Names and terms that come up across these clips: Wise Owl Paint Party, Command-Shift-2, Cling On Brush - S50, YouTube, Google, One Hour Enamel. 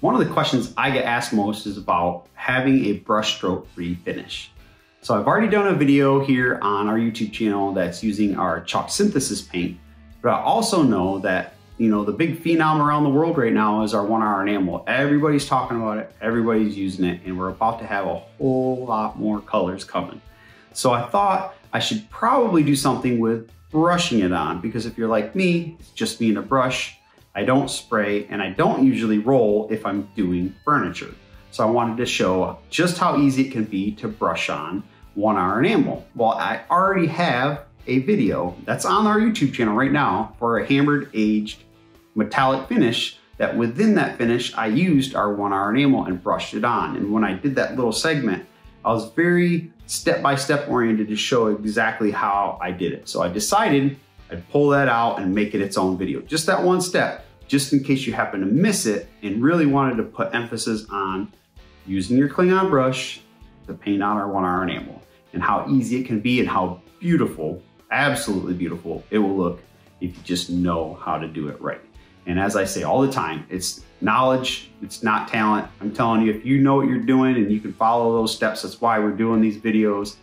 One of the questions I get asked most is about having a brush stroke free finish. So I've already done a video here on our YouTube channel that's using our chalk synthesis paint, but I also know that, you know, the big phenom around the world right now is our 1 Hour Enamel. Everybody's talking about it, everybody's using it, and we're about to have a whole lot more colors coming. So I thought I should probably do something with brushing it on, because if you're like me, it's just me and a brush. I don't spray, and I don't usually roll if I'm doing furniture. So I wanted to show just how easy it can be to brush on 1 Hour Enamel. Well, I already have a video that's on our YouTube channel right now for a hammered aged metallic finish that within that finish, I used our 1 Hour Enamel and brushed it on. And when I did that little segment, I was very step-by-step oriented to show exactly how I did it. So I decided I'd pull that out and make it its own video. Just that one step, just in case you happen to miss it and really wanted to put emphasis on using your Cling On brush to paint on our 1 Hour Enamel and how easy it can be and how beautiful, absolutely beautiful it will look if you just know how to do it right. And as I say all the time, it's knowledge, it's not talent. I'm telling you, if you know what you're doing and you can follow those steps, that's why we're doing these videos,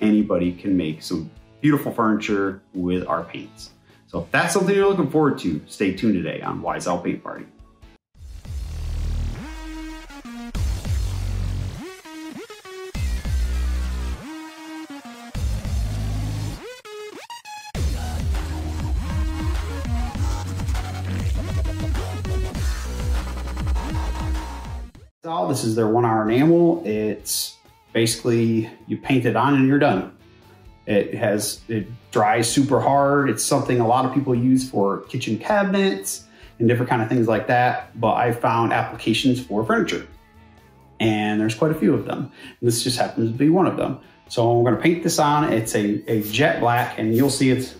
anybody can make some beautiful furniture with our paints. So if that's something you're looking forward to, stay tuned today on Wise Owl Paint Party. This is their 1 Hour Enamel. It's basically, you paint it on and you're done. It dries super hard. It's something a lot of people use for kitchen cabinets and different kind of things like that. But I found applications for furniture, and there's quite a few of them. And this just happens to be one of them. So I'm going to paint this on. It's a jet black, and you'll see it's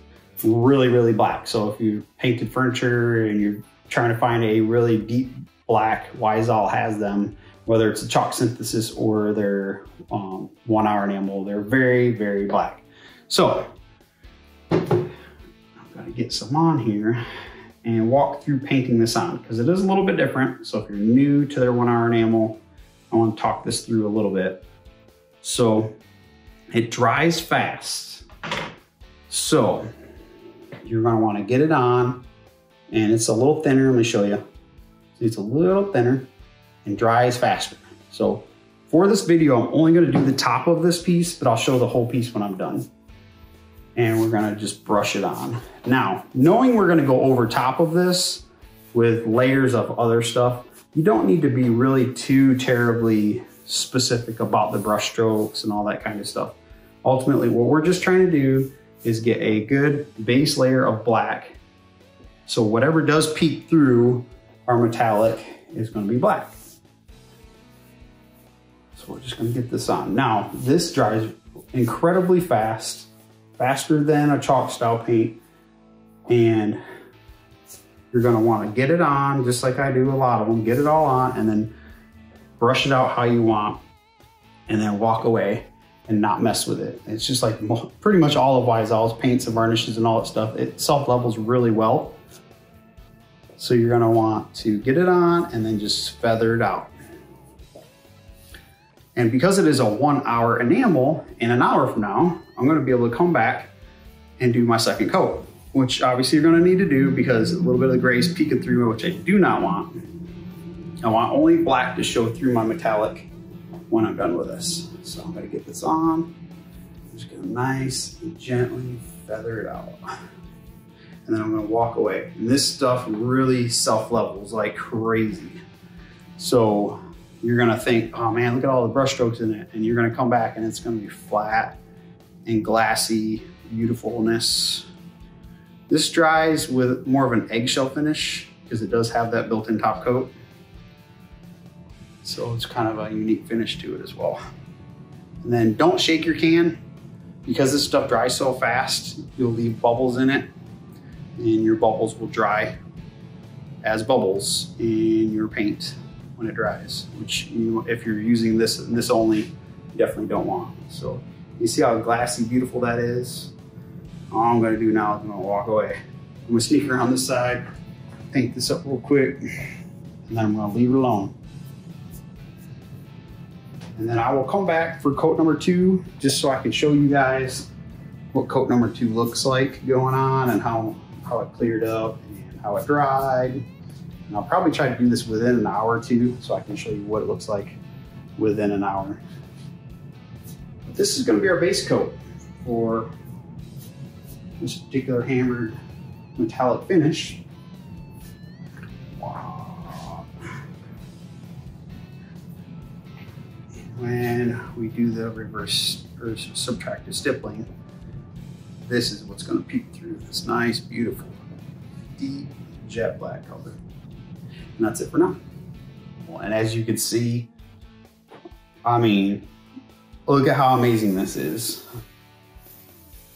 really, really black. So if you painted furniture and you're trying to find a really deep black, Wise Owl has them. Whether it's a chalk synthesis or their 1 Hour Enamel, they're very, very black. So I'm gonna get some on here and walk through painting this on, because it is a little bit different. So if you're new to their 1 Hour Enamel, I wanna talk this through a little bit. So it dries fast. So you're gonna wanna get it on, and it's a little thinner, let me show you. It's a little thinner and dries faster. So for this video, I'm only gonna do the top of this piece, but I'll show the whole piece when I'm done. And we're gonna just brush it on. Now, knowing we're gonna go over top of this with layers of other stuff, you don't need to be really too terribly specific about the brush strokes and all that kind of stuff. Ultimately, what we're just trying to do is get a good base layer of black. So whatever does peek through our metallic is gonna be black. So we're just gonna get this on. Now, this dries incredibly fast, faster than a chalk style paint. And you're gonna wanna get it on, just like I do a lot of them, get it all on and then brush it out how you want and then walk away and not mess with it. It's just like pretty much all of Wise Owl's paints and varnishes and all that stuff. It self-levels really well. So you're gonna want to get it on and then just feather it out. And because it is a 1 hour enamel, in an hour from now, I'm gonna be able to come back and do my second coat, which obviously you're gonna need to do because a little bit of the gray is peeking through, which I do not want. I want only black to show through my metallic when I'm done with this. So I'm gonna get this on, just gonna nice and gently feather it out. And then I'm gonna walk away. And this stuff really self-levels like crazy. So you're gonna think, oh man, look at all the brush strokes in it. And you're gonna come back and it's gonna be flat and glassy, beautifulness. This dries with more of an eggshell finish because it does have that built-in top coat. So it's kind of a unique finish to it as well. And then don't shake your can, because this stuff dries so fast, you'll leave bubbles in it. And your bubbles will dry as bubbles in your paint when it dries, which you, if you're using this and this only, you definitely don't want. So you see how glassy, beautiful that is? All I'm gonna do now is I'm gonna walk away. I'm gonna sneak around this side, paint this up real quick, and then I'm going to leave it alone. And then I will come back for coat number two, just so I can show you guys what coat number two looks like going on and how it cleared up and how it dried. And I'll probably try to do this within an hour or two, so I can show you what it looks like within an hour. But this is going to be our base coat for this particular hammered metallic finish. Wow. When we do the reverse or subtractive stippling, this is what's going to peek through this nice, beautiful, deep jet black color. And that's it for now. Well, and as you can see, I mean, look at how amazing this is.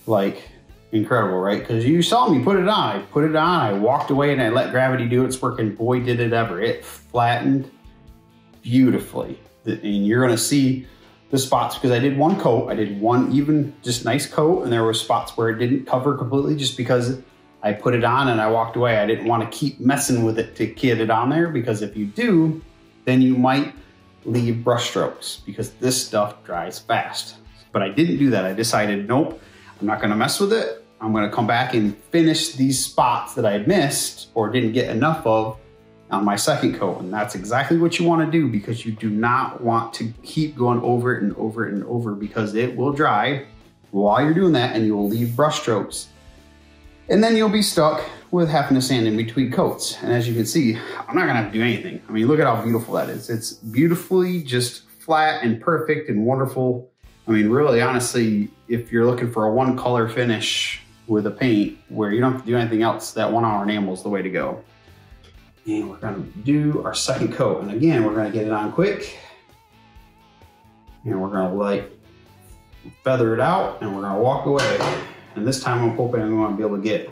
Like, incredible, right? Because you saw me put it on. I put it on, I walked away, and I let gravity do its work, and boy, did it ever. It flattened beautifully. And you're gonna see the spots, because I did one coat. I did one even just nice coat, and there were spots where it didn't cover completely just because I put it on and I walked away. I didn't want to keep messing with it to get it on there, because if you do, then you might leave brush strokes, because this stuff dries fast. But I didn't do that. I decided, nope, I'm not gonna mess with it. I'm gonna come back and finish these spots that I missed or didn't get enough of on my second coat. And that's exactly what you wanna do, because you do not want to keep going over it and over it and over, because it will dry while you're doing that and you will leave brush strokes. And then you'll be stuck with having to sand in between coats. And as you can see, I'm not gonna have to do anything. I mean, look at how beautiful that is. It's beautifully just flat and perfect and wonderful. I mean, really, honestly, if you're looking for a one color finish with a paint where you don't have to do anything else, that 1 hour enamel is the way to go. And we're gonna do our second coat. And again, we're gonna get it on quick. And we're gonna like feather it out, and we're gonna walk away. And this time I'm hoping I'm gonna be able to get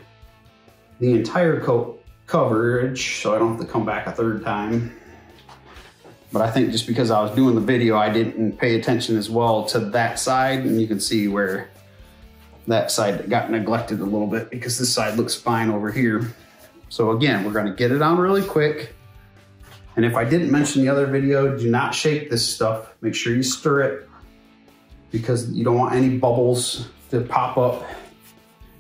the entire coat coverage, so I don't have to come back a third time. But I think just because I was doing the video, I didn't pay attention as well to that side. And you can see where that side got neglected a little bit, because this side looks fine over here. So again, we're gonna get it on really quick. And if I didn't mention the other video, do not shake this stuff. Make sure you stir it, because you don't want any bubbles to pop up,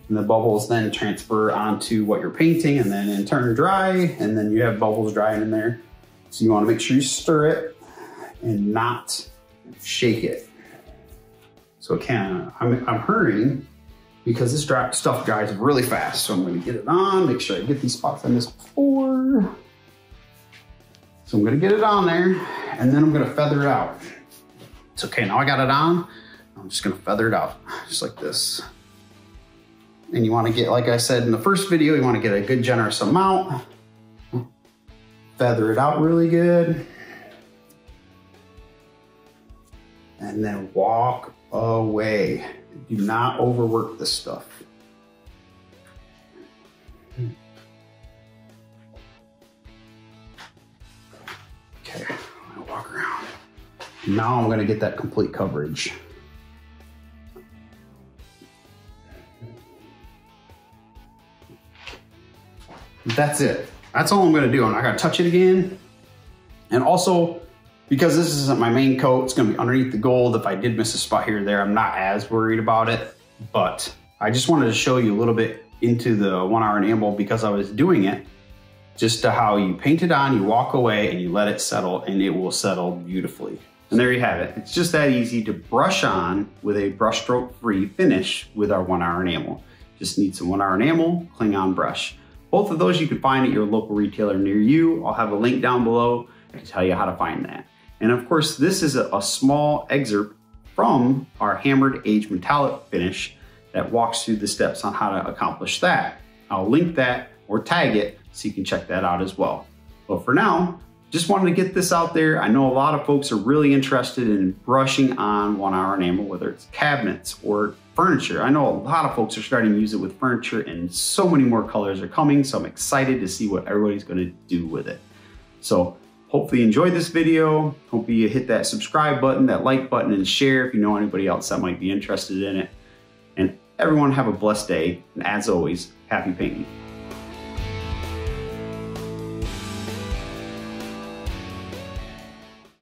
and the bubbles then transfer onto what you're painting and then in turn dry, and then you have bubbles drying in there. So you want to make sure you stir it and not shake it. So again, I'm hurrying because this stuff dries really fast. So I'm going to get it on, make sure I get these spots I missed before. So I'm going to get it on there, and then I'm going to feather it out. It's okay, now I got it on. I'm just going to feather it out just like this. And you want to get, like I said in the first video, you want to get a good generous amount. Feather it out really good. And then walk away. Do not overwork this stuff. Okay, I'm gonna walk around. Now I'm gonna get that complete coverage. That's it. That's all I'm gonna do. I'm not gonna touch it again. And also, because this isn't my main coat, it's gonna be underneath the gold. If I did miss a spot here or there, I'm not as worried about it, but I just wanted to show you a little bit into the 1 hour enamel, because I was doing it just to how you paint it on, you walk away and you let it settle, and it will settle beautifully. And there you have it. It's just that easy to brush on with a brushstroke free finish with our 1 hour enamel. Just need some 1 hour enamel, Cling On Brush. Both of those you can find at your local retailer near you. I'll have a link down below to tell you how to find that. And of course, this is a small excerpt from our hammered aged metallic finish that walks through the steps on how to accomplish that. I'll link that or tag it so you can check that out as well. But for now, just wanted to get this out there. I know a lot of folks are really interested in brushing on 1 hour enamel, whether it's cabinets or furniture. I know a lot of folks are starting to use it with furniture, and so many more colors are coming, so I'm excited to see what everybody's going to do with it. So hopefully you enjoyed this video. Hope you hit that subscribe button, that like button, and share if you know anybody else that might be interested in it. And everyone have a blessed day, and as always, happy painting.